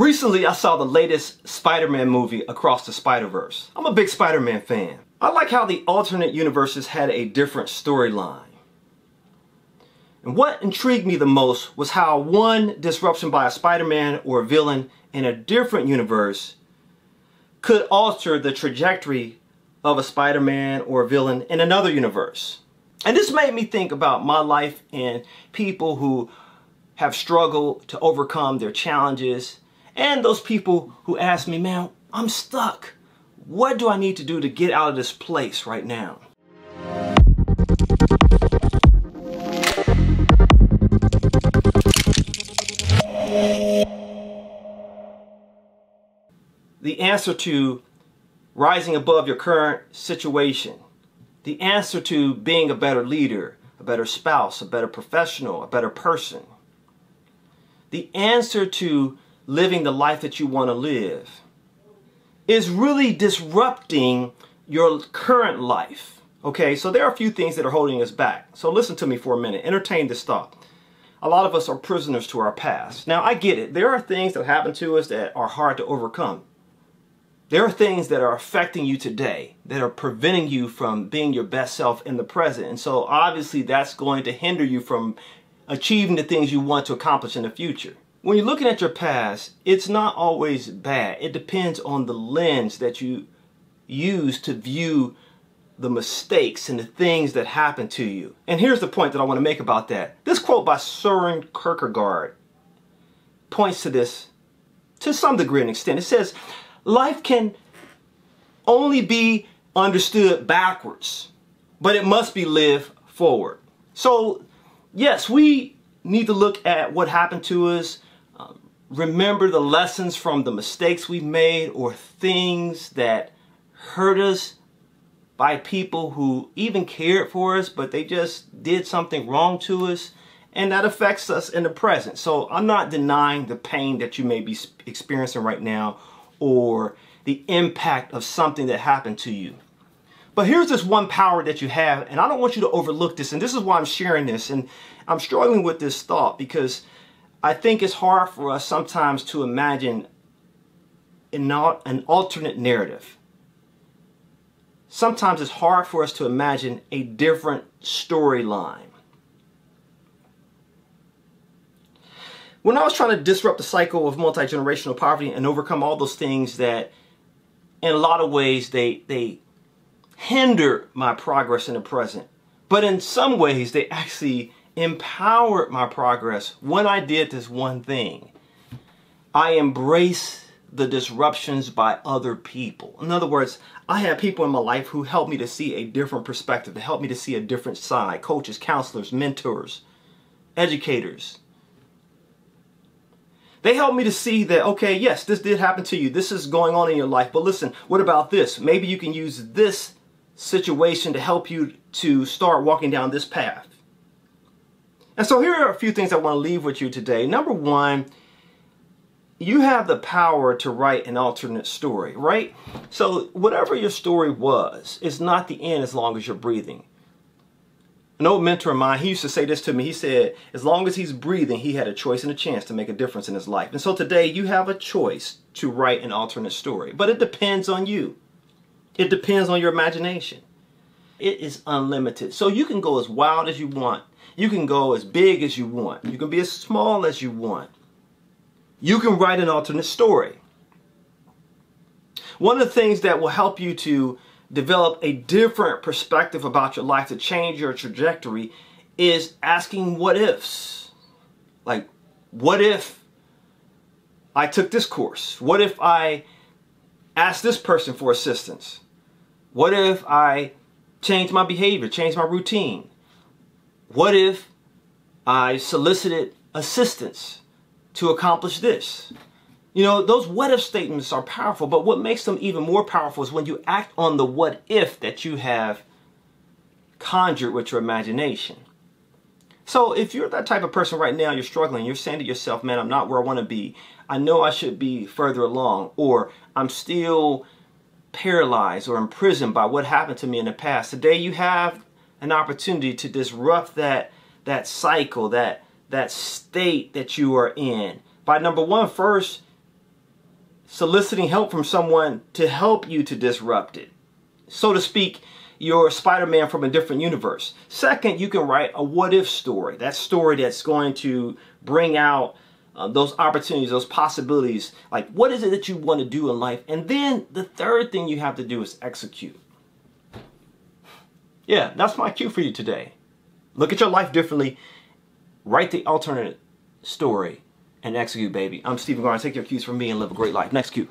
Recently, I saw the latest Spider-Man movie, Across the Spider-Verse. I'm a big Spider-Man fan. I like how the alternate universes had a different storyline. And what intrigued me the most was how one disruption by a Spider-Man or a villain in a different universe could alter the trajectory of a Spider-Man or a villain in another universe. And this made me think about my life and people who have struggled to overcome their challenges, and those people who ask me, man, I'm stuck. What do I need to do to get out of this place right now? The answer to rising above your current situation, the answer to being a better leader, a better spouse, a better professional, a better person, the answer to living the life that you want to live is really disrupting your current life. Okay, so there are a few things that are holding us back. So listen to me for a minute. Entertain this thought. A lot of us are prisoners to our past. Now, I get it. There are things that happen to us that are hard to overcome. There are things that are affecting you today that are preventing you from being your best self in the present. And so obviously that's going to hinder you from achieving the things you want to accomplish in the future. When you're looking at your past, it's not always bad. It depends on the lens that you use to view the mistakes and the things that happen to you. And here's the point that I want to make about that. This quote by Søren Kierkegaard points to this to some degree and extent. It says, life can only be understood backwards, but it must be lived forward. So, yes, we need to look at what happened to us, remember the lessons from the mistakes we made or things that hurt us by people who even cared for us, but they just did something wrong to us, and that affects us in the present. So I'm not denying the pain that you may be experiencing right now or the impact of something that happened to you. But here's this one power that you have, and I don't want you to overlook this, and this is why I'm sharing this, and I'm struggling with this thought because I think it's hard for us sometimes to imagine an alternate narrative. Sometimes it's hard for us to imagine a different storyline. When I was trying to disrupt the cycle of multi-generational poverty and overcome all those things that, in a lot of ways, they hindered my progress in the present. But in some ways, they actually empowered my progress when I did this one thing. I embraced the disruptions by other people. In other words, I had people in my life who helped me to see a different perspective, to help me to see a different side. Coaches, counselors, mentors, educators. They helped me to see that, okay, yes, this did happen to you. This is going on in your life, but listen, what about this? Maybe you can use this situation to help you to start walking down this path. And so here are a few things I want to leave with you today. Number one, you have the power to write an alternate story, right? So whatever your story was, it's not the end as long as you're breathing. An old mentor of mine, he used to say this to me. He said, as long as he's breathing, he had a choice and a chance to make a difference in his life. And so today you have a choice to write an alternate story, but it depends on you. It depends on your imagination. It is unlimited. So you can go as wild as you want. You can go as big as you want. You can be as small as you want. You can write an alternate story. One of the things that will help you to develop a different perspective about your life, to change your trajectory, is asking what ifs. Like, what if I took this course? What if I asked this person for assistance? What if I changed my behavior, changed my routine? What if I solicited assistance to accomplish this? You know, those what if statements are powerful, but what makes them even more powerful is when you act on the what if that you have conjured with your imagination. So if you're that type of person right now, you're struggling, you're saying to yourself, man, I'm not where I want to be. I know I should be further along, or I'm still paralyzed or imprisoned by what happened to me in the past. Today you have an opportunity to disrupt that cycle, that state that you are in. By number one, first, soliciting help from someone to help you to disrupt it. So to speak, you're Spider-Man from a different universe. Second, you can write a what-if story. That story that's going to bring out those opportunities, those possibilities. Like, what is it that you want to do in life? And then the third thing you have to do is execute. Yeah, that's my cue for you today. Look at your life differently. Write the alternate story and execute, baby. I'm Steven Garner. Take your cues from me and live a great life. Next cue.